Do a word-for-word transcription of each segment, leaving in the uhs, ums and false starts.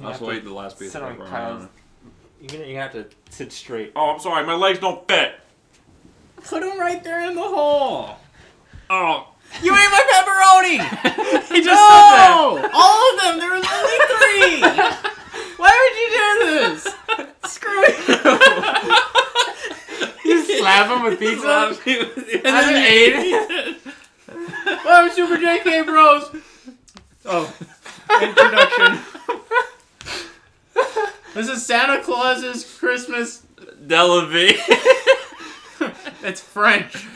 I'll have to wait the last piece. Sit on Kyle's. You're gonna have to sit straight. Oh, I'm sorry. My legs don't fit. Put them right there in the hole. Oh. You ate my pepperoni! He just no! said that. All of them. There was only three. Why would you do this? Screw you. You slap him with pizza? And then ate it? Well, I'm Super J K Bros. Oh. Introduction. This is Santa Claus's Christmas Delivery. It's French.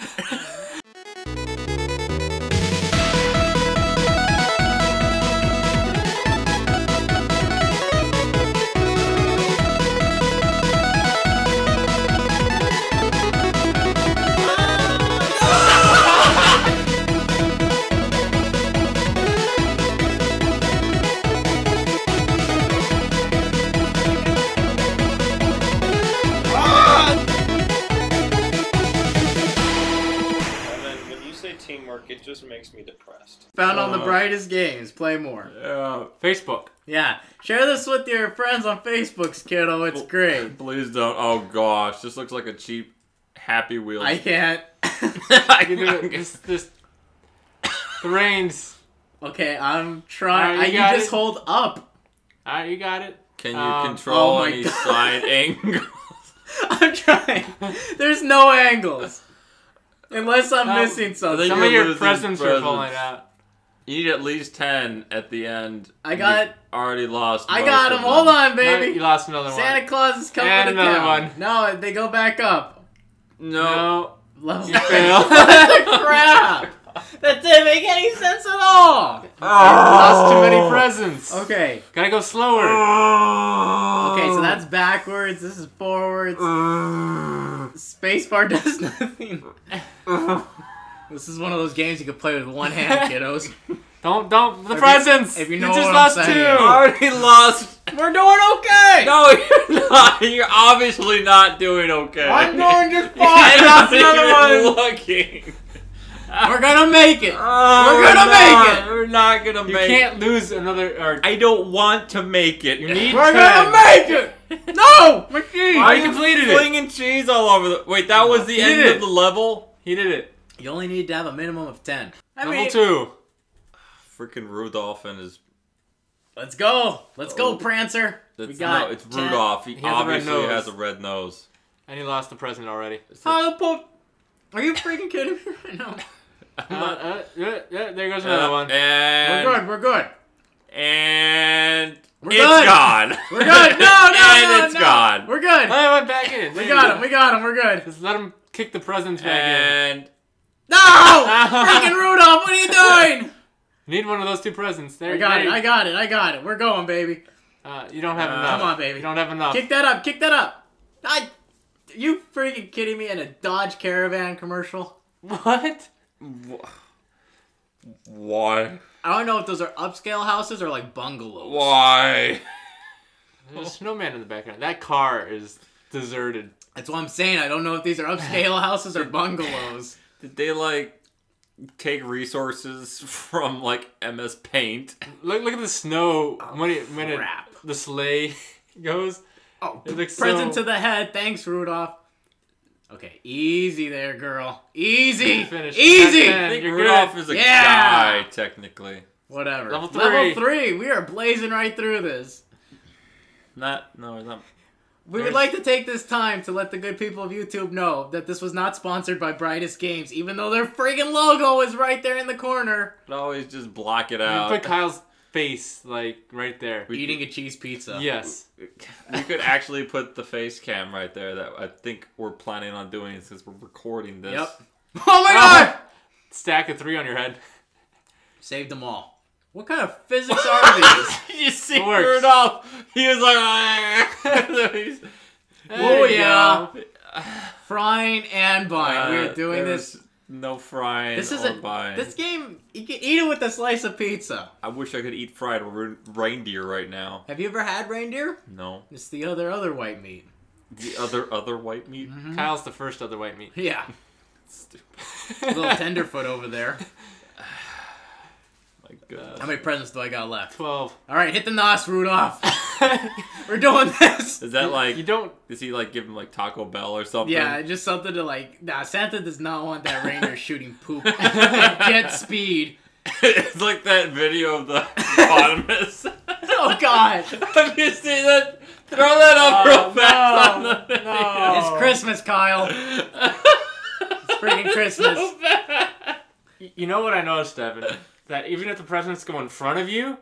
It just makes me depressed. Found uh, on the Brightest Games. Play more. Uh, Facebook. Yeah. Share this with your friends on Facebook, Skittle. It's great. Please don't. Oh, gosh. This looks like a cheap Happy Wheels. I can't. I can do it. It's just... The reins. Okay, I'm trying. Right, you I, you just it. hold up. All right, you got it. Can you um, control oh any God. side angles? I'm trying. There's no angles. Unless I'm um, missing something. Some of your presents are falling out. You need at least ten at the end. I got... You already lost. I got them. Hold on, baby. No, you lost another one. Santa Claus is coming and to another town. one. No, they go back up. No. no. You failed. What the crap? That didn't make any sense at all. Oh. Lost too many presents. Okay. Gotta go slower. Oh. Okay, so that's backwards. This is forwards. Uh. Spacebar does nothing. Uh. This is one of those games you can play with one hand, kiddos. Don't, don't, the if presents. You, if you know you just what lost I'm saying. two. Already lost. We're doing okay. No, you're not. You're obviously not doing okay. I'm doing just fine. I lost another one. Looking. We're gonna make it. Oh, we're gonna no, make it. We're not gonna you make it. You can't lose another. Or I don't want to make it. You need we're ten. Gonna make it. No, McGee. I completed it. Flinging cheese all over the. Wait, that was the he end of the level. He did it. You only need to have a minimum of ten. I level mean, two. Freaking Rudolph and his. Let's go. Let's go, Prancer. We got no, it's ten. Rudolph. He, he has obviously a has a red nose. And he lost the president already. How Are you freaking kidding me right now? Uh, uh, yeah, yeah, there goes another uh, one. And we're good. We're good. And we're it's good. gone. We're good. No, no, and no, it's no. gone. We're good. I went back in. We got him. We got him. We're good. Just let him kick the presents back and... in. And no, freaking Rudolph, what are you doing? Need one of those two presents. There. I got there. it. I got it. I got it. We're going, baby. Uh, you don't have uh, enough. Come on, baby. You don't have enough. Kick that up. Kick that up. I. Are you freaking kidding me in a Dodge Caravan commercial? What? Why? I don't know if those are upscale houses or like bungalows. Why? There's a snowman in the background. That car is deserted. That's what I'm saying. I don't know if these are upscale houses or bungalows. Did they like take resources from like M S Paint? Look, look at the snow oh, when, it, when it, the sleigh goes. Oh, present so... to the head. Thanks, Rudolph. Okay, easy there, girl. Easy. Finish. Easy. I think You're Rudolph good. is a yeah. guy, technically. Whatever. Level three. Level three. We are blazing right through this. Not, no, we're not. We There's... would like to take this time to let the good people of YouTube know that this was not sponsored by Brightest Games, even though their friggin' logo is right there in the corner. But always just block it out. Put Kyle's face, like, right there. We Eating could, a cheese pizza. Yes. We could actually put the face cam right there that I think we're planning on doing since we're recording this. Yep. Oh my oh. god! Stack of three on your head. Saved them all. What kind of physics are these? You see Rudolph. He was like... oh yeah. Frying and buying. Uh, We're doing this... No frying. This is a buying. This game. You can eat it with a slice of pizza. I wish I could eat fried re reindeer right now. Have you ever had reindeer? No. It's the other other white meat. The other other white meat. Mm-hmm. Kyle's the first other white meat. Yeah. Stupid. Little tenderfoot over there. My God. How many presents do I got left? Twelve. All right, hit the nos, Rudolph. We're doing this. Is that like you don't? Is he like giving like Taco Bell or something? Yeah, just something to like. Nah, Santa does not want that reindeer shooting poop. Get speed. It's like that video of the bottomless. Oh God! Have you seen that? Throw that up oh, real fast no, on the video. No. It's Christmas, Kyle. It's freaking Christmas. So bad. You know what I noticed, Evan? That even if the presents go in front of you,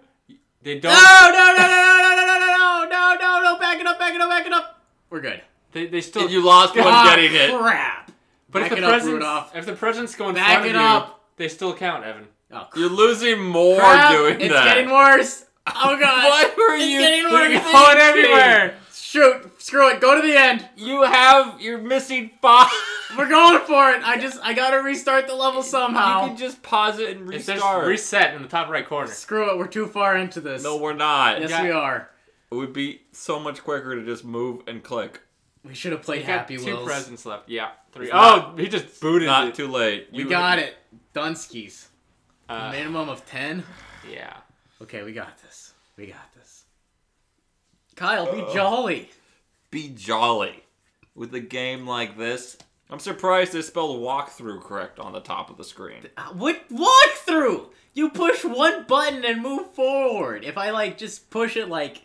they don't. No, no, no, no, no, no, no, no, no, no, no, no! Back it up, back it up, back it up. We're good. They, they still. And you lost one oh, getting it. Crap! But back if the presents, up, if the presents go in back front it of up. you, they still count, Evan. Oh, crap. You're losing more crap, doing it's that. It's getting worse. Oh God! What were it's you? It's getting worse. You're going everywhere. Shoot! Screw it. Go to the end. You have. You're missing five. We're going for it. I just. I gotta restart the level somehow. You can just pause it and restart. It says reset in the top right corner. Screw it. We're too far into this. No, we're not. Yes, yeah. we are. It would be so much quicker to just move and click. We should have played Happy Wheels. Two presents left. Yeah. Three. Oh, he just booted. Not it. Too late. You we got it. Dunskies. Uh, a minimum of ten? Yeah. Okay, we got this. We got this. Kyle, be uh, jolly. Be jolly. With a game like this, I'm surprised they spelled walkthrough correct on the top of the screen. What walkthrough? You push one button and move forward. If I, like, just push it, like...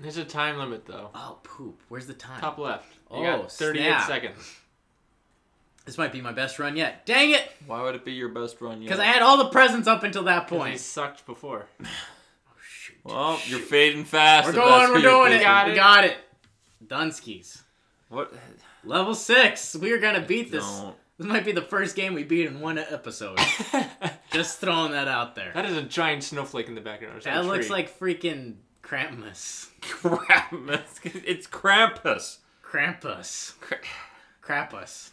There's a time limit, though. Oh, poop. Where's the time? Top left. You oh, got thirty-eight snap. Seconds. This might be my best run yet. Dang it! Why would it be your best run yet? Because I had all the presents up until that point. He sucked before. Oh, shoot. Well, shoot. You're fading fast. We're going, we're doing it. Got it. We got it. Dunskies. What? Level six. We are going to beat this. No. This might be the first game we beat in one episode. Just throwing that out there. That is a giant snowflake in the background. That looks tree. like freaking Krampus. Krampus. It's Krampus. Krampus. Krampus. Krampus.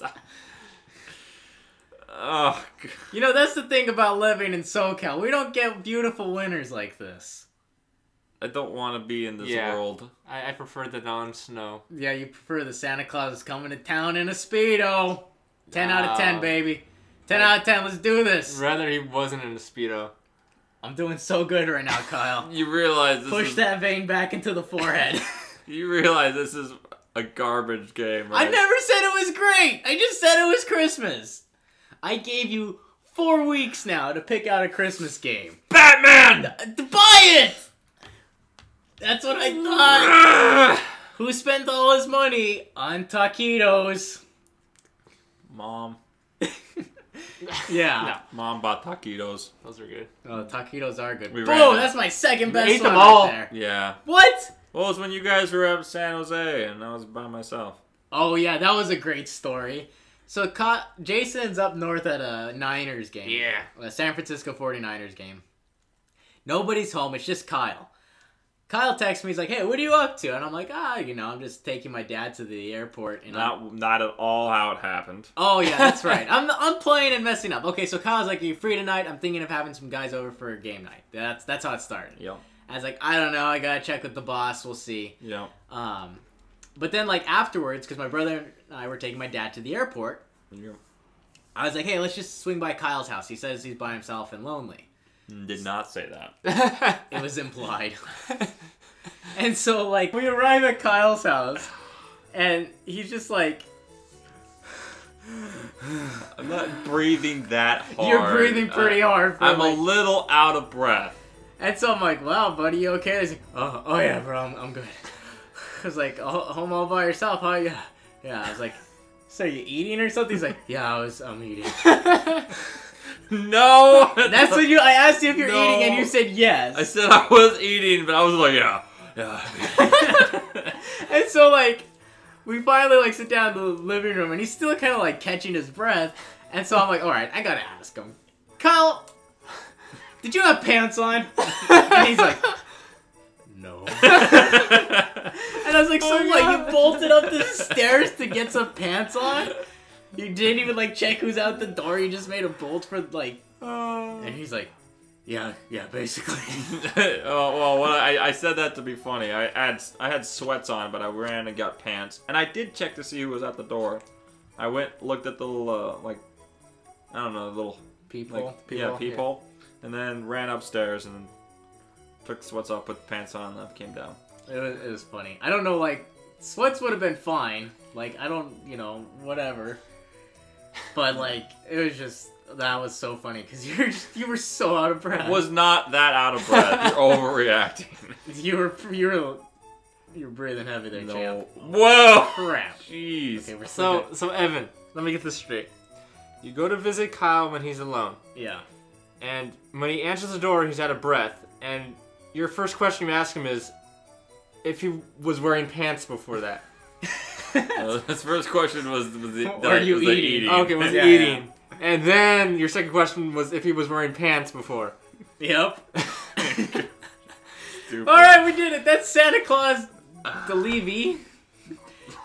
What? Oh, God. You know, that's the thing about living in SoCal. We don't get beautiful winters like this. I don't want to be in this yeah. world. I, I prefer the non-snow. Yeah, you prefer the Santa Claus is coming to town in a Speedo. ten uh, out of ten, baby. ten I, out of ten. Let's do this. Rather he wasn't in a Speedo. I'm doing so good right now, Kyle. You realize this Push is... that vein back into the forehead. You realize this is... a garbage game, right? I never said it was great! I just said it was Christmas! I gave you four weeks now to pick out a Christmas game. Batman! D buy it! That's what I thought! Who spent all his money on taquitos? Mom. Yeah. No. Mom bought taquitos. Those are good. Oh, taquitos are good. We Boom! That's my second best we ate one them all. Right there. Yeah. What?! Well, it was when you guys were up in San Jose, and I was by myself. Oh, yeah, that was a great story. So, Jason's up north at a Niners game. Yeah. A San Francisco forty-niners game. Nobody's home. It's just Kyle. Kyle texts me. He's like, hey, what are you up to? And I'm like, ah, you know, I'm just taking my dad to the airport. And not I'm... not at all how it happened. Oh, yeah, that's right. I'm, I'm playing and messing up. Okay, so Kyle's like, are you free tonight? I'm thinking of having some guys over for a game night. That's, that's how it started. Yep. I was like, I don't know. I gotta check with the boss. We'll see. Yeah. Um, but then like afterwards, because my brother and I were taking my dad to the airport. Yeah. I was like, hey, let's just swing by Kyle's house. He says he's by himself and lonely. Did not say that. It was implied. And so like we arrive at Kyle's house, and he's just like. I'm not breathing that hard. You're breathing pretty uh, hard. For, I'm like, a little out of breath. And so I'm like, wow, buddy, you okay? Like, oh, oh, yeah, bro, I'm, I'm good. I was like, oh, home all by yourself, huh? Yeah. Yeah, I was like, so you eating or something? He's like, yeah, I was, I'm eating. No. That's what you, I asked you if you're no. eating, and you said yes. I said I was eating, but I was like, yeah, yeah. And so, like, we finally, like, sit down in the living room, and he's still kind of, like, catching his breath. And so I'm like, all right, I got to ask him. Kyle. Did you have pants on? And he's like, no. And I was like, so oh, like God. You bolted up the stairs to get some pants on? You didn't even like check who's out the door. You just made a bolt for like. Oh. And he's like, yeah, yeah, basically. Oh well, well I, I said that to be funny. I had I had sweats on, but I ran and got pants, and I did check to see who was at the door. I went looked at the little uh, like, I don't know, little people, like, people yeah, people. Yeah. And then ran upstairs and took sweats off, put the pants on, and came down. It was, it was funny. I don't know, like, sweats would have been fine. Like, I don't, you know, whatever. But, like, it was just, that was so funny, because you were just, you were so out of breath. It was not that out of breath. You're overreacting. You were, you were, you were breathing heavy there, no. champ. Whoa! Crap. Jeez. Okay, we're so, so, so, Evan, let me get this straight. You go to visit Kyle when he's alone. Yeah. And when he answers the door, he's out of breath. And your first question you ask him is if he was wearing pants before that. uh, his first question was, was he, Are like, you was eating? eating? Okay, was yeah, he eating? Yeah. And then your second question was if he was wearing pants before. Yep. Alright, we did it. That's Santa Claus Delivery.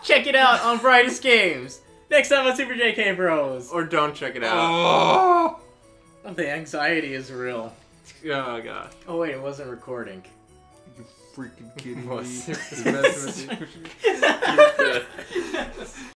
Check it out on Brightest Games. Next time on Super J K Bros. Or don't check it out. Oh. The anxiety is real. Oh, God. Oh, wait, it wasn't recording. Are you freaking kidding me? It was.